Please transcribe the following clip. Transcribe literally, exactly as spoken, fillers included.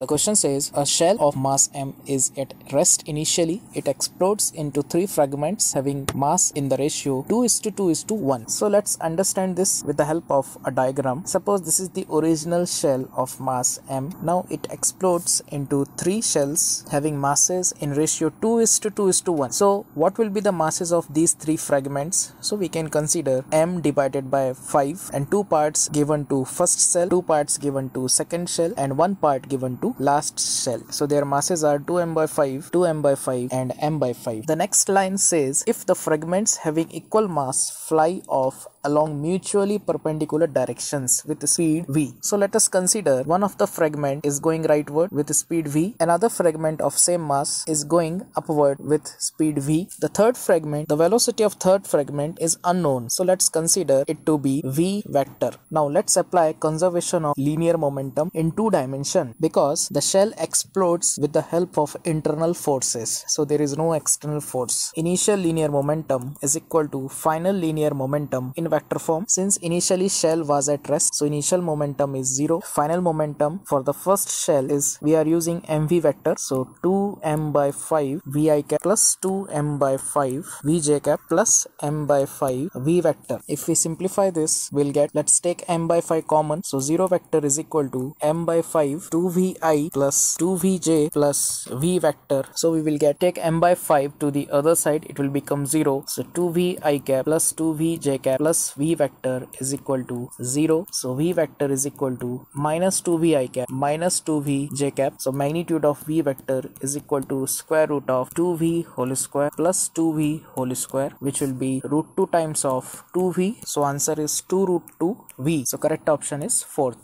The question says, a shell of mass m is at rest initially. It explodes into three fragments having mass in the ratio two is to two is to one. So let's understand this with the help of a diagram. Suppose this is the original shell of mass m. Now it explodes into three shells having masses in ratio two is to two is to one. So what will be the masses of these three fragments? So we can consider m divided by five, and two parts given to first shell, two parts given to second shell, and one part given to last shell. So their masses are two m by five, two m by five, and m by five. The next line says, if the fragments having equal mass fly off along mutually perpendicular directions with speed v. So let us consider one of the fragment is going rightward with speed v, another fragment of same mass is going upward with speed v. The third fragment, the velocity of third fragment is unknown, so let's consider it to be v vector. Now let's apply conservation of linear momentum in two dimension, because the shell explodes with the help of internal forces, so there is no external force. Initial linear momentum is equal to final linear momentum in vector form. Since initially shell was at rest, so initial momentum is zero. Final momentum for the first shell is, we are using mv vector, so two m by five vi cap plus two m by five vj cap plus m by five v vector. If we simplify this, we'll get, let's take m by five common, so zero vector is equal to m by five two v i plus two v j plus v vector. So we will get, take m by five to the other side, it will become zero, so two v i cap plus two v j cap plus v vector is equal to zero. So v vector is equal to minus two v i cap minus two v j cap. So magnitude of v vector is equal to square root of two v whole square plus two v whole square, which will be root two times of two v. So answer is two root two v. So correct option is fourth.